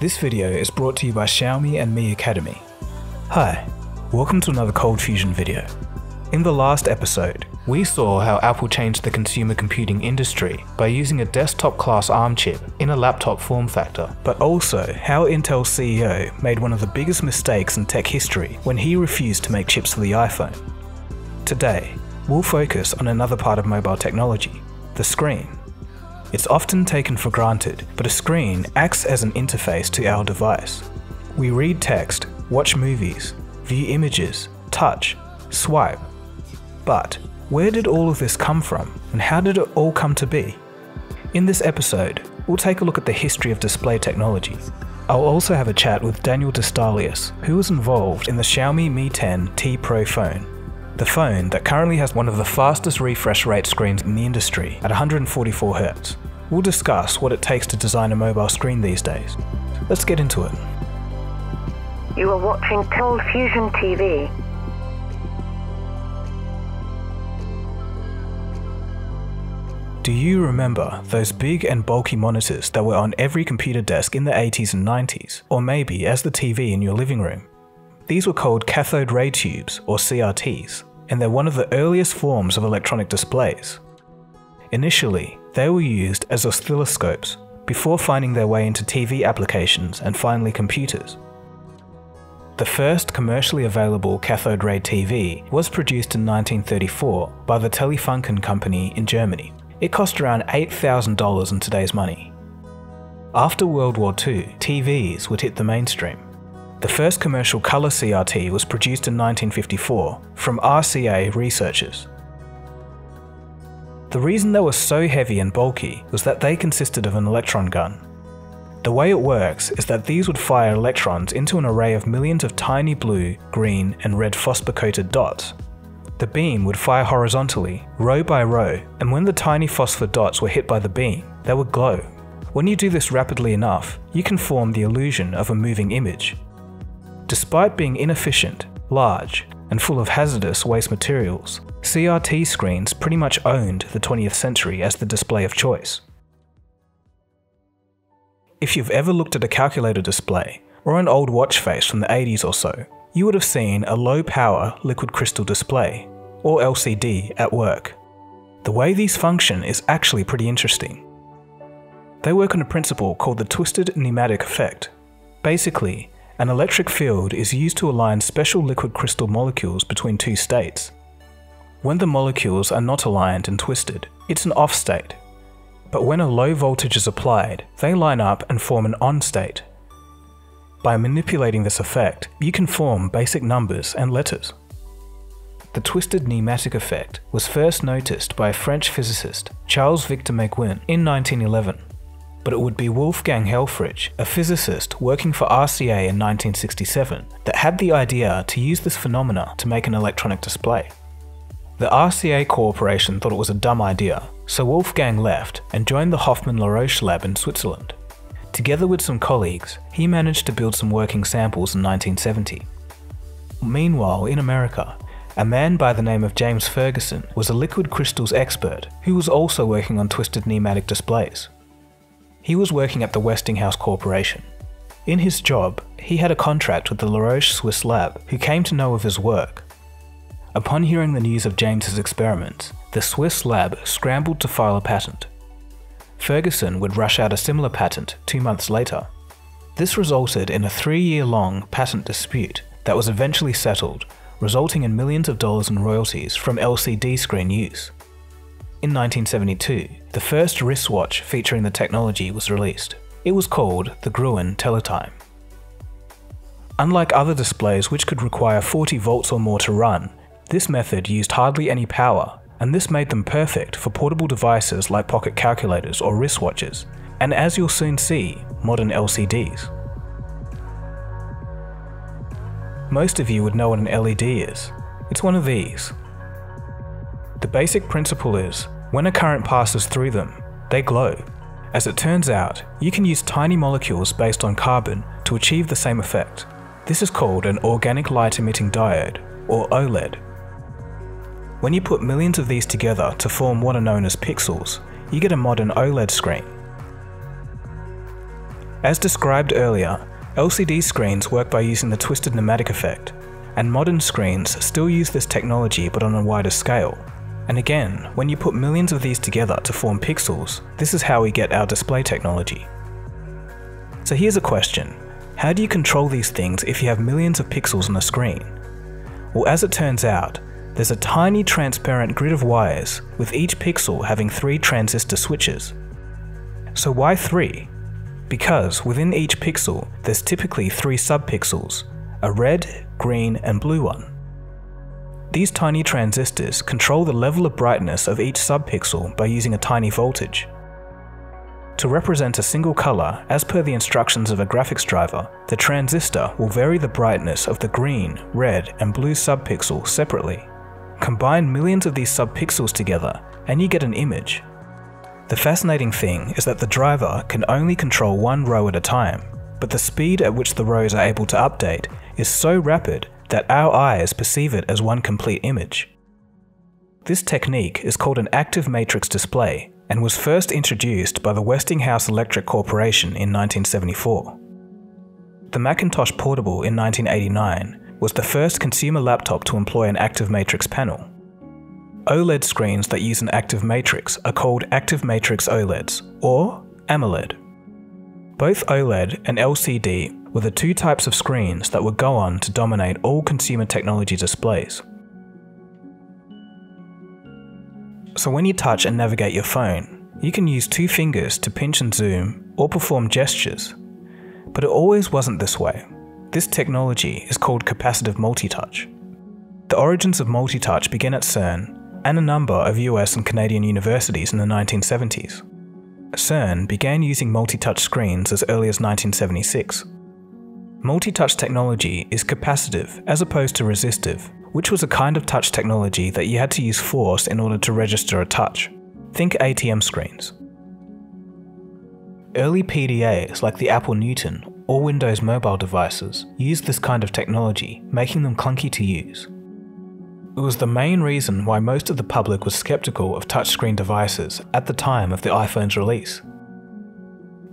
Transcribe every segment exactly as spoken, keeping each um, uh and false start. This video is brought to you by Xiaomi and Mi Academy. Hi, welcome to another ColdFusion video. In the last episode, we saw how Apple changed the consumer computing industry by using a desktop class ARM chip in a laptop form factor, but also how Intel's C E O made one of the biggest mistakes in tech history when he refused to make chips for the iPhone. Today, we'll focus on another part of mobile technology, the screen. It's often taken for granted, but a screen acts as an interface to our device. We read text, watch movies, view images, touch, swipe. But where did all of this come from, and how did it all come to be? In this episode, we'll take a look at the history of display technology. I'll also have a chat with Daniel DeStalius, who was involved in the Xiaomi Mi ten T Pro phone. The phone that currently has one of the fastest refresh rate screens in the industry at one hundred forty-four hertz. We'll discuss what it takes to design a mobile screen these days. Let's get into it. You are watching ColdFusion T V. Do you remember those big and bulky monitors that were on every computer desk in the eighties and nineties, or maybe as the T V in your living room? These were called cathode ray tubes, or C R Ts, and they're one of the earliest forms of electronic displays. Initially, they were used as oscilloscopes, before finding their way into T V applications and finally computers. The first commercially available cathode ray T V was produced in nineteen thirty-four by the Telefunken company in Germany. It cost around eight thousand dollars in today's money. After World War Two, T Vs would hit the mainstream. The first commercial colour C R T was produced in nineteen fifty-four from R C A researchers. The reason they were so heavy and bulky was that they consisted of an electron gun. The way it works is that these would fire electrons into an array of millions of tiny blue, green and red phosphor-coated dots. The beam would fire horizontally, row by row, and when the tiny phosphor dots were hit by the beam, they would glow. When you do this rapidly enough, you can form the illusion of a moving image. Despite being inefficient, large, and full of hazardous waste materials, C R T screens pretty much owned the twentieth century as the display of choice. If you've ever looked at a calculator display, or an old watch face from the eighties or so, you would have seen a low-power liquid crystal display, or L C D, at work. The way these function is actually pretty interesting. They work on a principle called the twisted pneumatic effect. Basically, an electric field is used to align special liquid crystal molecules between two states. When the molecules are not aligned and twisted, it's an off state. But when a low voltage is applied, they line up and form an on state. By manipulating this effect, you can form basic numbers and letters. The twisted pneumatic effect was first noticed by a French physicist, Charles Victor Mauguin, in nineteen eleven. But it would be Wolfgang Helfrich, a physicist working for R C A in nineteen sixty-seven, that had the idea to use this phenomena to make an electronic display. The R C A corporation thought it was a dumb idea, so Wolfgang left and joined the Hoffmann-La Roche lab in Switzerland. Together with some colleagues, he managed to build some working samples in nineteen seventy. Meanwhile, in America, a man by the name of James Ferguson was a liquid crystals expert who was also working on twisted pneumatic displays. He was working at the Westinghouse Corporation. In his job, he had a contract with the La Roche Swiss lab, who came to know of his work. Upon hearing the news of James's experiments, the Swiss lab scrambled to file a patent. Ferguson would rush out a similar patent two months later. This resulted in a three-year-long patent dispute that was eventually settled, resulting in millions of dollars in royalties from L C D screen use. In nineteen seventy-two, the first wristwatch featuring the technology was released. It was called the Gruen Teletime. Unlike other displays which could require forty volts or more to run, this method used hardly any power, and this made them perfect for portable devices like pocket calculators or wristwatches, and as you'll soon see, modern L C Ds. Most of you would know what an L E D is. It's one of these. The basic principle is, when a current passes through them, they glow. As it turns out, you can use tiny molecules based on carbon to achieve the same effect. This is called an organic light-emitting diode, or OLED. When you put millions of these together to form what are known as pixels, you get a modern OLED screen. As described earlier, L C D screens work by using the twisted pneumatic effect, and modern screens still use this technology but on a wider scale. And again, when you put millions of these together to form pixels, this is how we get our display technology. So here's a question. How do you control these things if you have millions of pixels on a screen? Well, as it turns out, there's a tiny transparent grid of wires, with each pixel having three transistor switches. So why three? Because within each pixel, there's typically three subpixels, a red, green, and blue one. These tiny transistors control the level of brightness of each subpixel by using a tiny voltage. To represent a single color, as per the instructions of a graphics driver, the transistor will vary the brightness of the green, red, and blue subpixel separately. Combine millions of these subpixels together, and you get an image. The fascinating thing is that the driver can only control one row at a time, but the speed at which the rows are able to update is so rapid that our eyes perceive it as one complete image. This technique is called an active matrix display and was first introduced by the Westinghouse Electric Corporation in nineteen seventy-four. The Macintosh Portable in nineteen eighty-nine was the first consumer laptop to employ an active matrix panel. OLED screens that use an active matrix are called active matrix OLEDs, or AMOLED. Both OLED and L C D were the two types of screens that would go on to dominate all consumer technology displays. So when you touch and navigate your phone, you can use two fingers to pinch and zoom or perform gestures. But it always wasn't this way. This technology is called capacitive multitouch. The origins of multitouch begin at CERN and a number of U S and Canadian universities in the nineteen seventies. CERN began using multitouch screens as early as nineteen seventy-six. Multitouch technology is capacitive as opposed to resistive, which was a kind of touch technology that you had to use force in order to register a touch. Think A T M screens. Early P D As like the Apple Newton or Windows mobile devices used this kind of technology, making them clunky to use. It was the main reason why most of the public was skeptical of touchscreen devices at the time of the iPhone's release.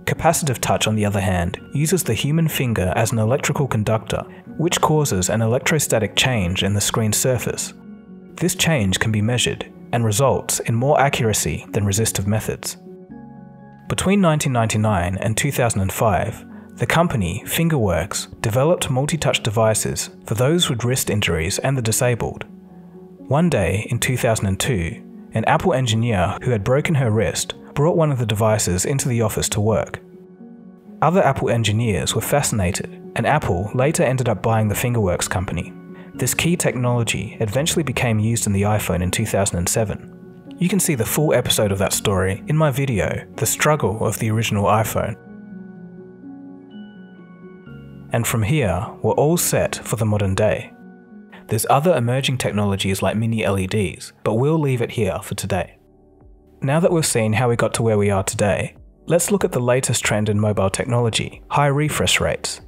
Capacitive touch, on the other hand, uses the human finger as an electrical conductor, which causes an electrostatic change in the screen surface. This change can be measured and results in more accuracy than resistive methods. Between nineteen ninety-nine and two thousand five, the company Fingerworks developed multi-touch devices for those with wrist injuries and the disabled. One day in two thousand two, an Apple engineer who had broken her wrist brought one of the devices into the office to work. Other Apple engineers were fascinated, and Apple later ended up buying the Fingerworks company. This key technology eventually became used in the iPhone in two thousand seven. You can see the full episode of that story in my video, The Struggle of the Original iPhone. And from here, we're all set for the modern day. There's other emerging technologies like mini L E Ds, but we'll leave it here for today. Now that we've seen how we got to where we are today, let's look at the latest trend in mobile technology, high refresh rates.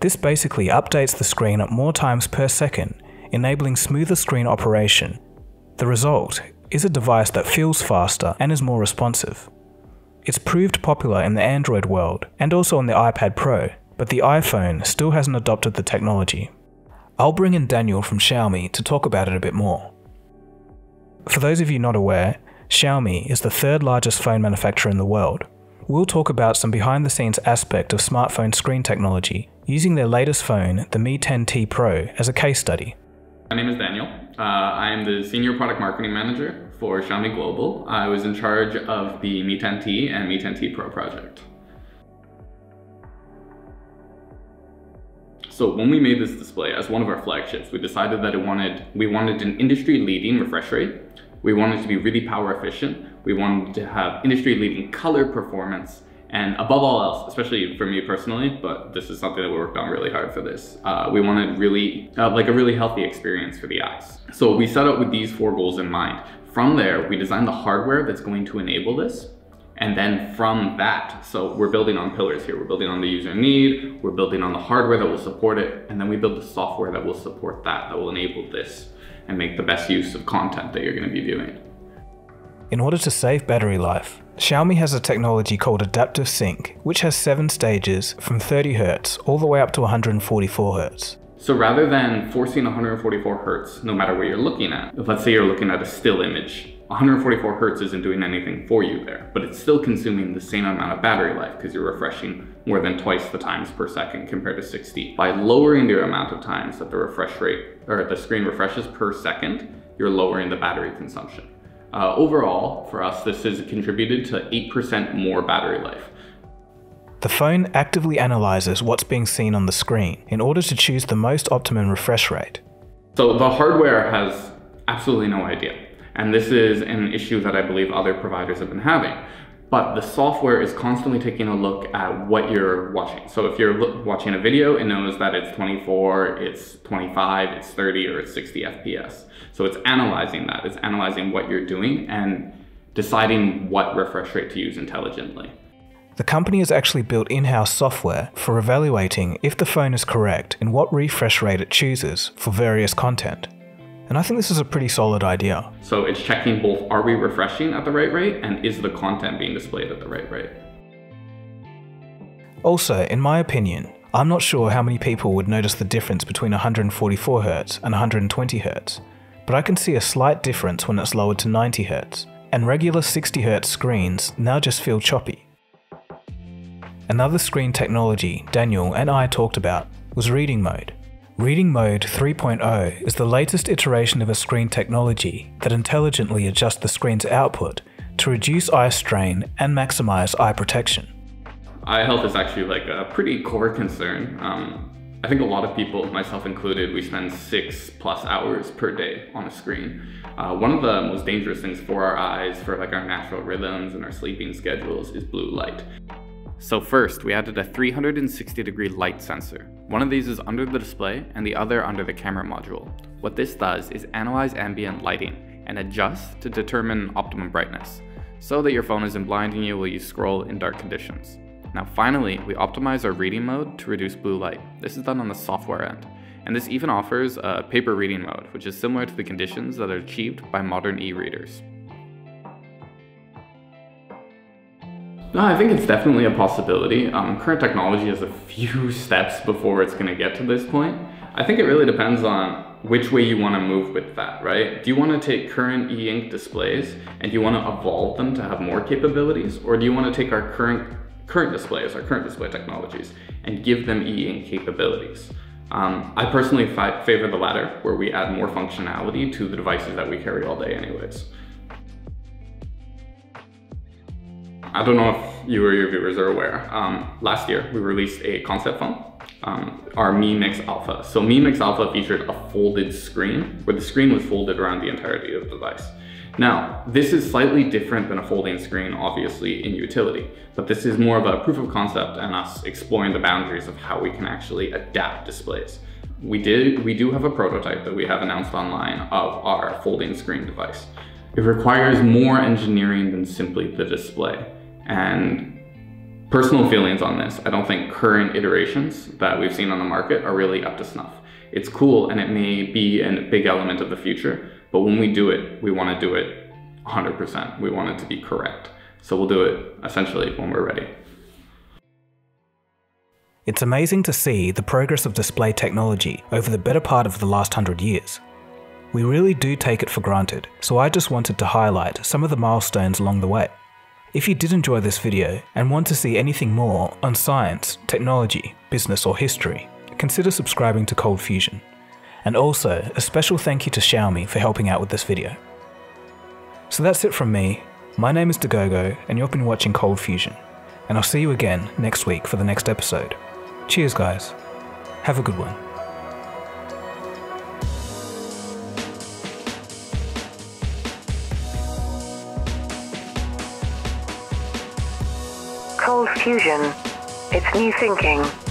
This basically updates the screen at more times per second, enabling smoother screen operation. The result is a device that feels faster and is more responsive. It's proved popular in the Android world and also on the iPad Pro, but the iPhone still hasn't adopted the technology. I'll bring in Daniel from Xiaomi to talk about it a bit more. For those of you not aware, Xiaomi is the third largest phone manufacturer in the world. We'll talk about some behind the scenes aspect of smartphone screen technology using their latest phone, the Mi ten T Pro, as a case study. My name is Daniel. Uh, I am the Senior Product Marketing Manager for Xiaomi Global. I was in charge of the Mi ten T and Mi ten T Pro project. So when we made this display as one of our flagships, we decided that it wanted, we wanted an industry-leading refresh rate. We wanted to be really power efficient. We wanted to have industry-leading color performance, and above all else, especially for me personally, but this is something that we worked on really hard for this. Uh, we wanted really, uh, like a really healthy experience for the eyes. So we set out with these four goals in mind. From there, we designed the hardware that's going to enable this. And then from that, so we're building on pillars here. We're building on the user need, we're building on the hardware that will support it, and then we build the software that will support that, that will enable this and make the best use of content that you're going to be viewing. In order to save battery life, Xiaomi has a technology called Adaptive Sync, which has seven stages from thirty hertz all the way up to one hundred forty-four hertz. So rather than forcing one hundred forty-four hertz, no matter what you're looking at, if let's say you're looking at a still image, one hundred forty-four hertz isn't doing anything for you there, but it's still consuming the same amount of battery life because you're refreshing more than twice the times per second compared to sixty. By lowering the amount of times that the refresh rate or the screen refreshes per second, you're lowering the battery consumption. Uh, overall, for us, this has contributed to eight percent more battery life. The phone actively analyzes what's being seen on the screen in order to choose the most optimum refresh rate. So the hardware has absolutely no idea. And this is an issue that I believe other providers have been having. But the software is constantly taking a look at what you're watching. So if you're watching a video, it knows that it's twenty-four, it's twenty-five, it's thirty, or it's sixty F P S. So it's analyzing that. It's analyzing what you're doing and deciding what refresh rate to use intelligently. The company has actually built in-house software for evaluating if the phone is correct and what refresh rate it chooses for various content. And I think this is a pretty solid idea. So it's checking both, are we refreshing at the right rate, and is the content being displayed at the right rate? Also, in my opinion, I'm not sure how many people would notice the difference between one hundred forty-four hertz and one hundred twenty hertz, but I can see a slight difference when it's lowered to ninety hertz, and regular sixty hertz screens now just feel choppy. Another screen technology Daniel and I talked about was reading mode. Reading Mode three point oh is the latest iteration of a screen technology that intelligently adjusts the screen's output to reduce eye strain and maximize eye protection. Eye health is actually like a pretty core concern. Um, I think a lot of people, myself included, we spend six plus hours per day on a screen. Uh, one of the most dangerous things for our eyes, for like our natural rhythms and our sleeping schedules, is blue light. So first, we added a three hundred sixty degree light sensor. One of these is under the display and the other under the camera module. What this does is analyze ambient lighting and adjust to determine optimum brightness, so that your phone isn't blinding you while you scroll in dark conditions. Now finally, we optimize our reading mode to reduce blue light. This is done on the software end, and this even offers a paper reading mode, which is similar to the conditions that are achieved by modern e-readers. No, I think it's definitely a possibility. Um, current technology has a few steps before it's going to get to this point. I think it really depends on which way you want to move with that, right? Do you want to take current e-ink displays and you want to evolve them to have more capabilities? Or do you want to take our current, current displays, our current display technologies, and give them e-ink capabilities? Um, I personally fi- favor the latter, where we add more functionality to the devices that we carry all day anyways. I don't know if you or your viewers are aware, um, last year we released a concept phone, um, our Mi Mix Alpha. So Mi Mix Alpha featured a folded screen, where the screen was folded around the entirety of the device. Now, this is slightly different than a folding screen, obviously, in utility, but this is more of a proof of concept and us exploring the boundaries of how we can actually adapt displays. We, did, we do have a prototype that we have announced online of our folding screen device. It requires more engineering than simply the display. And personal feelings on this, I don't think current iterations that we've seen on the market are really up to snuff. It's cool and it may be a big element of the future, but when we do it, we want to do it one hundred percent. We want it to be correct. So we'll do it essentially when we're ready. It's amazing to see the progress of display technology over the better part of the last hundred years. We really do take it for granted, so I just wanted to highlight some of the milestones along the way. If you did enjoy this video and want to see anything more on science, technology, business or history, consider subscribing to ColdFusion. And also, a special thank you to Xiaomi for helping out with this video. So that's it from me. My name is Dagogo and you've been watching ColdFusion. And I'll see you again next week for the next episode. Cheers guys. Have a good one. ColdFusion. It's new thinking.